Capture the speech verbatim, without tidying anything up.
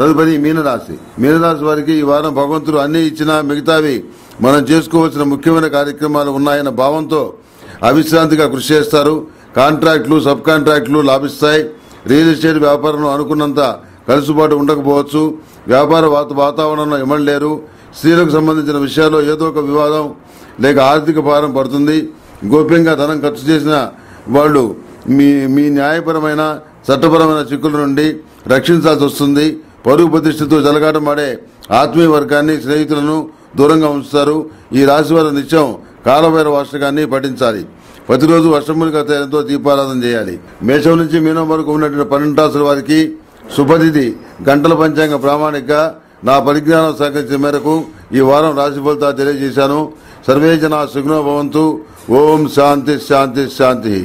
తదుపరి మీనరాశి. మీనరాశి వారికి ఈ వారం భగవంతుడు అన్ని ఇచ్చినా మిగతావి మనం చేసుకోవాల్సిన ముఖ్యమైన కార్యక్రమాలు ఉన్నాయన్న భావంతో అవిశ్రాంతిగా కృషి చేస్తారు. కాంట్రాక్టులు, సబ్ కాంట్రాక్టులు లాభిస్తాయి. రియల్ ఎస్టేట్ వ్యాపారంలో అనుకున్నంత కలుసుబాటు ఉండకపోవచ్చు. వ్యాపార వాతావరణంలో ఇమడలేరు. స్త్రీలకు సంబంధించిన విషయాల్లో ఏదో ఒక వివాదం లేక ఆర్థిక భారం పడుతుంది. గోప్యంగా ధనం ఖర్చు చేసిన వాళ్ళు మీ మీ న్యాయపరమైన చట్టపరమైన చిక్కుల నుండి రక్షించాల్సి వస్తుంది. పరువు ప్రతిష్టతో జలగాటమాడే ఆత్మీయ వర్గాన్ని, స్నేహితులను దూరంగా ఉంచుతారు. ఈ రాశి వారు నిత్యం కాలభైరవ అష్టకాన్ని పఠించాలి. ప్రతిరోజు వర్షమునిక తేలతో దీపారాధన చేయాలి. మేషం నుంచి మీనం వరకు ఉన్నటువంటి పన్నెండు రాసుల వారికి శుభతిథి గంటల పంచాంగ ప్రామాణిక నా పరిజ్ఞానం సహకరించిన మేరకు ఈ వారం రాశి ఫలితాలు తెలియజేశాను. సర్వే జనా సుఖినో భవంతు. ఓం శాంతి శాంతి శాంతి.